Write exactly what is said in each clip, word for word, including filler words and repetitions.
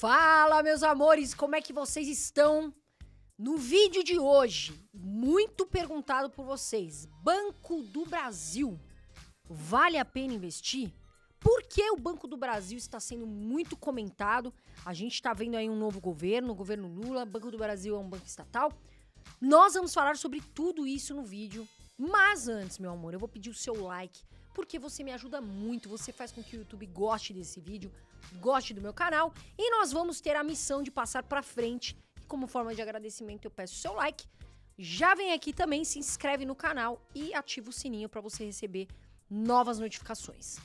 Fala, meus amores, como é que vocês estão? No vídeo de hoje, muito perguntado por vocês, Banco do Brasil, vale a pena investir? Por que o Banco do Brasil está sendo muito comentado? A gente está vendo aí um novo governo, o governo Lula, Banco do Brasil é um banco estatal. Nós vamos falar sobre tudo isso no vídeo, mas antes, meu amor, eu vou pedir o seu like, porque você me ajuda muito, você faz com que o YouTube goste desse vídeo, goste do meu canal, e nós vamos ter a missão de passar pra frente. E como forma de agradecimento eu peço o seu like, já vem aqui também, se inscreve no canal e ativa o sininho para você receber novas notificações.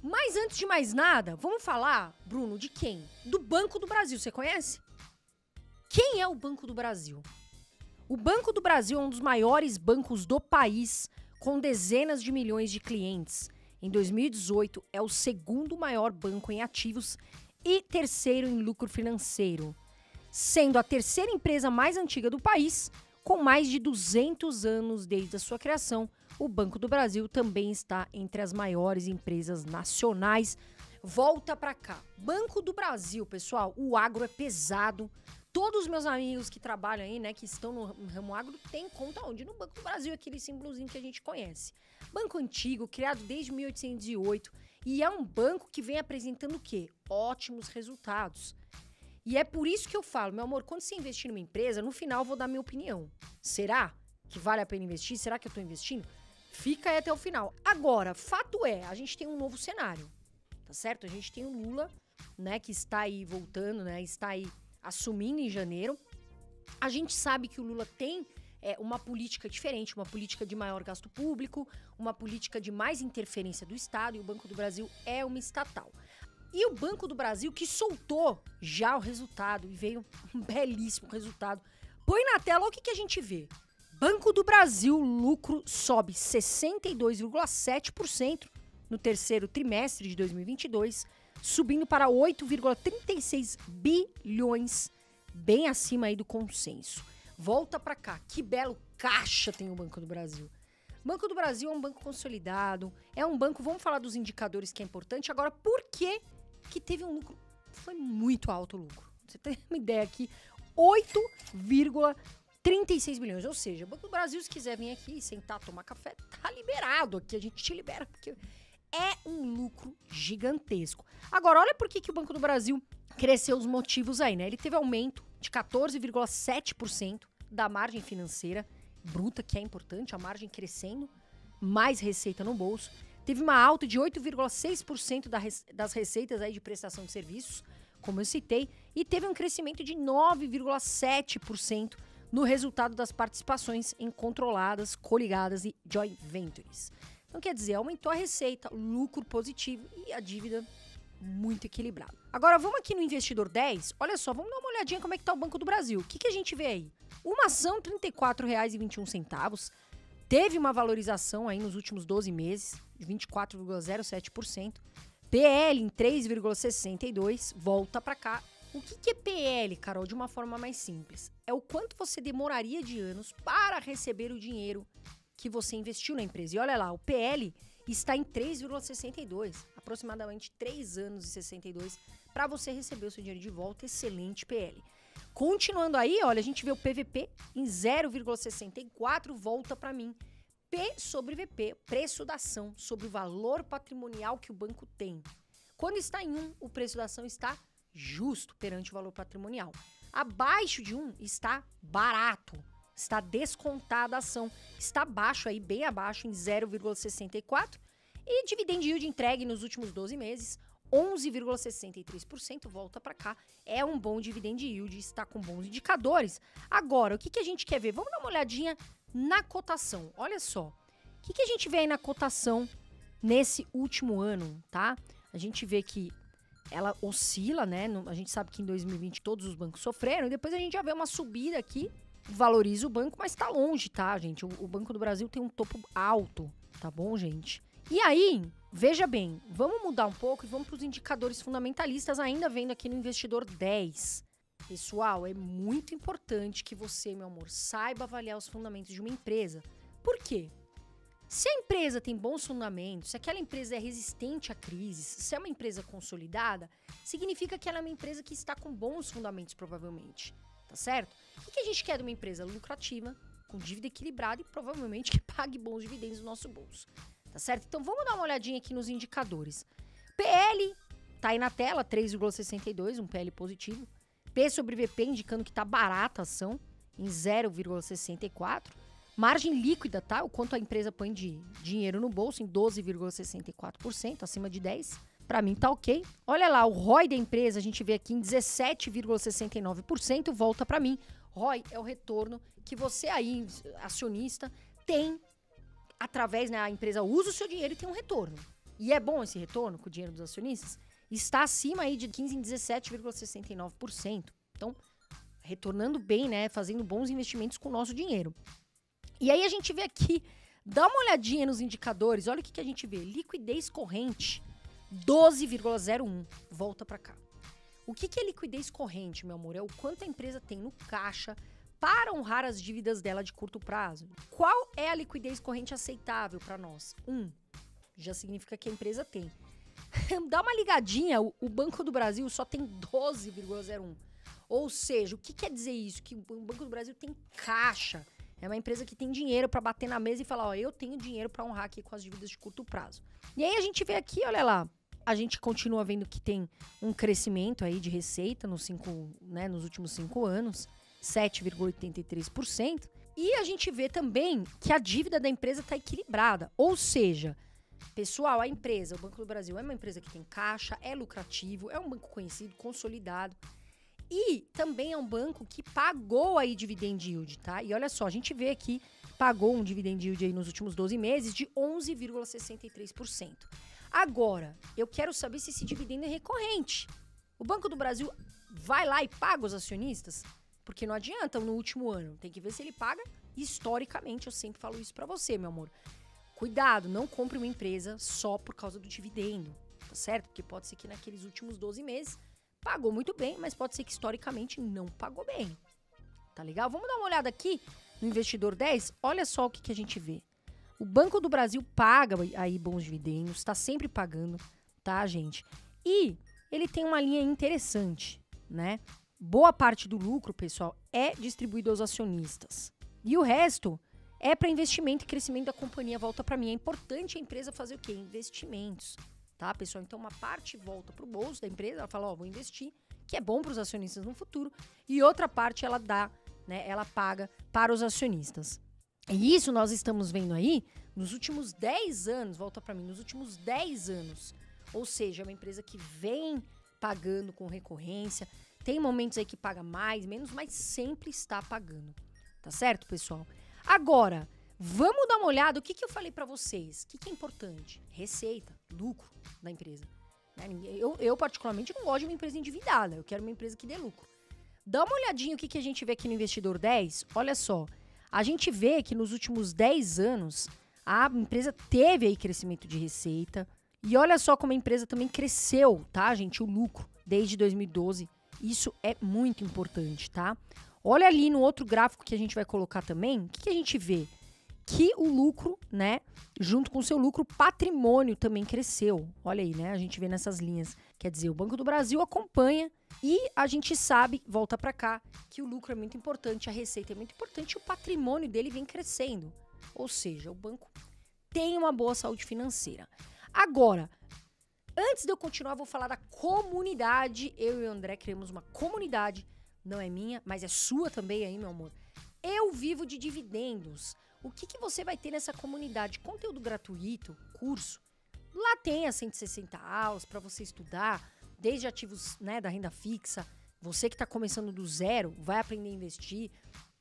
Mas antes de mais nada, vamos falar, Bruno, de quem? Do Banco do Brasil, você conhece? Quem é o Banco do Brasil? O Banco do Brasil é um dos maiores bancos do país, com dezenas de milhões de clientes. Em dois mil e dezoito, é o segundo maior banco em ativos e terceiro em lucro financeiro, sendo a terceira empresa mais antiga do país, com mais de duzentos anos desde a sua criação. O Banco do Brasil também está entre as maiores empresas nacionais. Volta para cá. Banco do Brasil, pessoal, o agro é pesado. Todos os meus amigos que trabalham aí, né, que estão no ramo agro, tem conta onde? No Banco do Brasil, aquele símbolozinho que a gente conhece. Banco antigo, criado desde mil oitocentos e oito, e é um banco que vem apresentando o quê? Ótimos resultados. E é por isso que eu falo, meu amor, quando você investir numa empresa, no final eu vou dar minha opinião. Será que vale a pena investir? Será que eu tô investindo? Fica aí até o final. Agora, fato é, a gente tem um novo cenário, tá certo? A gente tem o Lula, né, que está aí voltando, né, está aí assumindo em janeiro. A gente sabe que o Lula tem é, uma política diferente, uma política de maior gasto público, uma política de mais interferência do Estado, e o Banco do Brasil é uma estatal. E o Banco do Brasil que soltou já o resultado, e veio um belíssimo resultado. Põe na tela, olha o que, que a gente vê. Banco do Brasil, lucro sobe sessenta e dois vírgula sete por cento no terceiro trimestre de dois mil e vinte e dois, subindo para oito vírgula trinta e seis bilhões, bem acima aí do consenso. Volta para cá, que belo caixa tem o Banco do Brasil. Banco do Brasil é um banco consolidado, é um banco, vamos falar dos indicadores que é importante, agora por que que teve um lucro, foi muito alto o lucro, você tem uma ideia aqui, oito vírgula trinta e seis bilhões, ou seja, o Banco do Brasil, se quiser vir aqui sentar, tomar café, tá liberado aqui, a gente te libera, porque é um lucro gigantesco. Agora, olha por que, que o Banco do Brasil cresceu os motivos aí, né? Ele teve aumento de quatorze vírgula sete por cento da margem financeira bruta, que é importante, a margem crescendo, mais receita no bolso. Teve uma alta de oito vírgula seis por cento da res, das receitas aí de prestação de serviços, como eu citei, e teve um crescimento de nove vírgula sete por cento no resultado das participações em controladas, coligadas e joint ventures. Então, quer dizer, aumentou a receita, lucro positivo e a dívida muito equilibrada. Agora, vamos aqui no Investidor dez. Olha só, vamos dar uma olhadinha como é que está o Banco do Brasil. O que, que a gente vê aí? Uma ação, trinta e quatro reais e vinte e um centavos. Teve uma valorização aí nos últimos doze meses, de vinte e quatro vírgula zero sete por cento. P L em três vírgula sessenta e dois. Volta para cá. O que, que é P L, Carol? De uma forma mais simples. É o quanto você demoraria de anos para receber o dinheiro que você investiu na empresa. E olha lá, o P L está em três vírgula sessenta e dois, aproximadamente três anos e sessenta e dois, para você receber o seu dinheiro de volta. Excelente P L. Continuando aí, olha, a gente vê o P V P em zero vírgula sessenta e quatro, volta para mim. P sobre V P, preço da ação, sobre o valor patrimonial que o banco tem. Quando está em um, o preço da ação está justo perante o valor patrimonial. Abaixo de um, está barato. Está descontada a ação, está abaixo aí, bem abaixo, em zero vírgula sessenta e quatro. E dividend yield entregue nos últimos doze meses, onze vírgula sessenta e três por cento, volta para cá. É um bom dividend yield, está com bons indicadores. Agora, o que, que a gente quer ver? Vamos dar uma olhadinha na cotação. Olha só, o que, que a gente vê aí na cotação nesse último ano, tá? A gente vê que ela oscila, né? A gente sabe que em dois mil e vinte todos os bancos sofreram, e depois a gente já vê uma subida aqui. Valoriza o banco, mas tá longe, tá, gente? O, o Banco do Brasil tem um topo alto, tá bom, gente? E aí, veja bem, vamos mudar um pouco e vamos para os indicadores fundamentalistas, ainda vendo aqui no Investidor dez. Pessoal, é muito importante que você, meu amor, saiba avaliar os fundamentos de uma empresa. Por quê? Se a empresa tem bons fundamentos, se aquela empresa é resistente a crises, se é uma empresa consolidada, significa que ela é uma empresa que está com bons fundamentos, provavelmente, tá certo? O que a gente quer de uma empresa lucrativa, com dívida equilibrada e provavelmente que pague bons dividendos no nosso bolso, tá certo? Então vamos dar uma olhadinha aqui nos indicadores. P L, tá aí na tela, três vírgula sessenta e dois, um P L positivo. P sobre V P indicando que tá barata a ação, em zero vírgula sessenta e quatro. Margem líquida, tá? O quanto a empresa põe de dinheiro no bolso, em doze vírgula sessenta e quatro por cento, acima de dez por cento. Para mim tá ok. Olha lá, o R O E da empresa, a gente vê aqui em dezessete vírgula sessenta e nove por cento, volta para mim. R O E é o retorno que você aí, acionista, tem através, né, a empresa usa o seu dinheiro e tem um retorno. E é bom esse retorno com o dinheiro dos acionistas? Está acima aí de quinze por cento em dezessete vírgula sessenta e nove por cento. Então, retornando bem, né, fazendo bons investimentos com o nosso dinheiro. E aí a gente vê aqui, dá uma olhadinha nos indicadores, olha o que, que a gente vê. Liquidez corrente, doze vírgula zero um, volta para cá. O que, que é liquidez corrente, meu amor? É o quanto a empresa tem no caixa para honrar as dívidas dela de curto prazo. Qual é a liquidez corrente aceitável para nós? Um, já significa que a empresa tem. Dá uma ligadinha, o Banco do Brasil só tem doze vírgula zero um. Ou seja, o que quer dizer isso? Que o Banco do Brasil tem caixa. É uma empresa que tem dinheiro para bater na mesa e falar, ó, eu tenho dinheiro para honrar aqui com as dívidas de curto prazo. E aí a gente vê aqui, olha lá, a gente continua vendo que tem um crescimento aí de receita nos, cinco, né, nos últimos cinco anos, sete vírgula oitenta e três por cento. E a gente vê também que a dívida da empresa está equilibrada. Ou seja, pessoal, a empresa, o Banco do Brasil é uma empresa que tem caixa, é lucrativo, é um banco conhecido, consolidado. E também é um banco que pagou aí dividend yield, tá? E olha só, a gente vê aqui, pagou um dividend yield aí nos últimos doze meses de onze vírgula sessenta e três por cento. Agora, eu quero saber se esse dividendo é recorrente. O Banco do Brasil vai lá e paga os acionistas? Porque não adianta no último ano, tem que ver se ele paga historicamente. Eu sempre falo isso pra você, meu amor. Cuidado, não compre uma empresa só por causa do dividendo, tá certo? Porque pode ser que naqueles últimos doze meses... pagou muito bem, mas pode ser que historicamente não pagou bem. Tá legal? Vamos dar uma olhada aqui no Investidor dez. Olha só o que, que a gente vê. O Banco do Brasil paga aí bons dividendos, está sempre pagando, tá, gente? E ele tem uma linha interessante, né? Boa parte do lucro, pessoal, é distribuído aos acionistas. E o resto é para investimento e crescimento da companhia. Volta para mim. É importante a empresa fazer o quê? Investimentos. Tá, pessoal? Então, uma parte volta para o bolso da empresa, ela fala, ó, vou investir, que é bom para os acionistas no futuro, e outra parte ela dá, né, ela paga para os acionistas. E isso nós estamos vendo aí nos últimos dez anos, volta para mim, nos últimos dez anos, ou seja, é uma empresa que vem pagando com recorrência, tem momentos aí que paga mais, menos, mas sempre está pagando, tá certo, pessoal? Agora, vamos dar uma olhada, o que, que eu falei para vocês? O que, que é importante? Receita, lucro da empresa. Eu, eu, particularmente, não gosto de uma empresa endividada, eu quero uma empresa que dê lucro. Dá uma olhadinha o que, que a gente vê aqui no Investidor dez. Olha só, a gente vê que nos últimos dez anos, a empresa teve aí crescimento de receita. E olha só como a empresa também cresceu, tá, gente? O lucro, desde dois mil e doze. Isso é muito importante, tá? Olha ali no outro gráfico que a gente vai colocar também, o que, que a gente vê? Que o lucro, né, junto com o seu lucro, patrimônio também cresceu. Olha aí, né, a gente vê nessas linhas. Quer dizer, o Banco do Brasil acompanha e a gente sabe, volta para cá, que o lucro é muito importante, a receita é muito importante e o patrimônio dele vem crescendo. Ou seja, o banco tem uma boa saúde financeira. Agora, antes de eu continuar, eu vou falar da comunidade. Eu e o André criamos uma comunidade, não é minha, mas é sua também aí, meu amor. Eu Vivo de Dividendos. O que, que você vai ter nessa comunidade? Conteúdo gratuito, curso. Lá tem as cento e sessenta aulas para você estudar, desde ativos, né, da renda fixa. Você que está começando do zero, vai aprender a investir.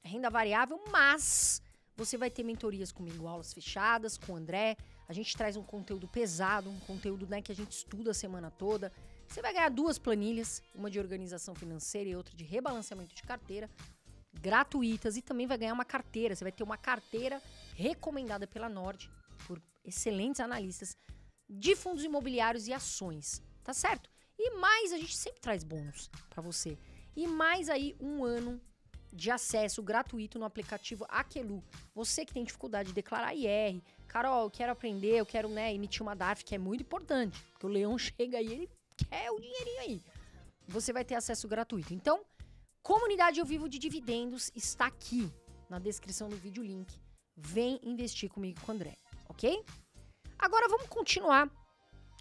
Renda variável, mas você vai ter mentorias comigo, aulas fechadas, com o André. A gente traz um conteúdo pesado, um conteúdo, né, que a gente estuda a semana toda. Você vai ganhar duas planilhas, uma de organização financeira e outra de rebalanceamento de carteira, gratuitas, e também vai ganhar uma carteira. Você vai ter uma carteira recomendada pela Nord, por excelentes analistas, de fundos imobiliários e ações, tá certo? E mais, a gente sempre traz bônus pra você. E mais aí um ano de acesso gratuito no aplicativo Aqueloo. Você que tem dificuldade de declarar I R, Carol, eu quero aprender, eu quero né, emitir uma DARF, que é muito importante, porque o leão chega aí, ele quer o dinheirinho aí. Você vai ter acesso gratuito. Então, comunidade Eu Vivo de Dividendos está aqui, na descrição do vídeo o link. Vem investir comigo com o André, ok? Agora vamos continuar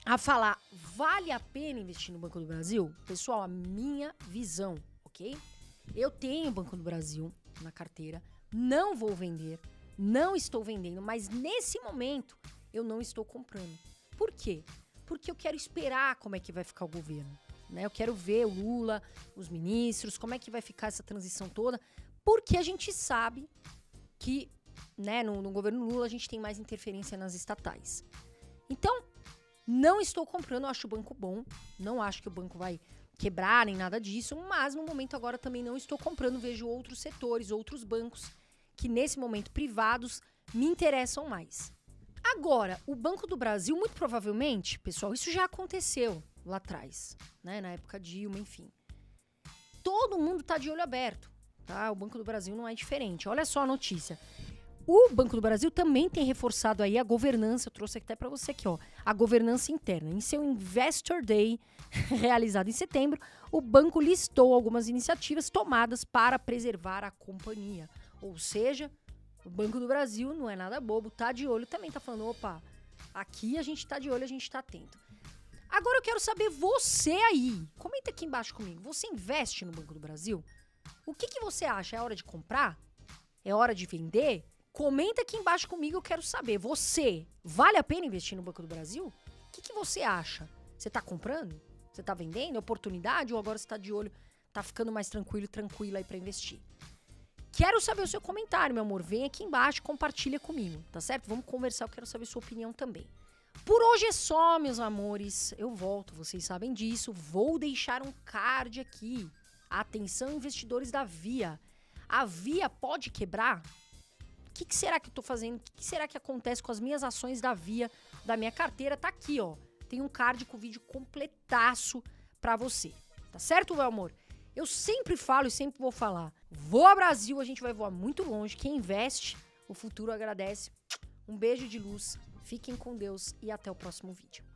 a falar, vale a pena investir no Banco do Brasil? Pessoal, a minha visão, ok? Eu tenho o Banco do Brasil na carteira, não vou vender, não estou vendendo, mas nesse momento eu não estou comprando. Por quê? Porque eu quero esperar como é que vai ficar o governo, né? Eu quero ver o Lula, os ministros, como é que vai ficar essa transição toda, porque a gente sabe que né, no, no governo Lula a gente tem mais interferência nas estatais. Então, não estou comprando, eu acho o banco bom, não acho que o banco vai quebrar nem nada disso, mas no momento agora também não estou comprando, vejo outros setores, outros bancos que nesse momento privados me interessam mais. Agora, o Banco do Brasil, muito provavelmente, pessoal, isso já aconteceu lá atrás, né, na época Dilma, enfim. Todo mundo tá de olho aberto, tá? O Banco do Brasil não é diferente. Olha só a notícia. O Banco do Brasil também tem reforçado aí a governança, eu trouxe até para você aqui, ó, a governança interna. Em seu Investor Day, realizado em setembro, o banco listou algumas iniciativas tomadas para preservar a companhia. Ou seja, o Banco do Brasil não é nada bobo, tá de olho, também tá falando, opa, aqui a gente tá de olho, a gente tá atento. Agora eu quero saber você aí, comenta aqui embaixo comigo, você investe no Banco do Brasil? O que, que você acha? É hora de comprar? É hora de vender? Comenta aqui embaixo comigo, eu quero saber. Você, vale a pena investir no Banco do Brasil? O que, que você acha? Você tá comprando? Você tá vendendo? Oportunidade? Ou agora você tá de olho, tá ficando mais tranquilo, tranquila aí pra investir? Quero saber o seu comentário, meu amor. Vem aqui embaixo, compartilha comigo, tá certo? Vamos conversar, eu quero saber a sua opinião também. Por hoje é só, meus amores. Eu volto, vocês sabem disso. Vou deixar um card aqui. Atenção, investidores da Via. A Via pode quebrar? O que, que será que eu tô fazendo? O que, que será que acontece com as minhas ações da Via, da minha carteira? Tá aqui, ó. Tem um card com o vídeo completaço pra você. Tá certo, meu amor? Eu sempre falo e sempre vou falar. Voa Brasil, a gente vai voar muito longe. Quem investe, o futuro agradece. Um beijo de luz. Fiquem com Deus e até o próximo vídeo.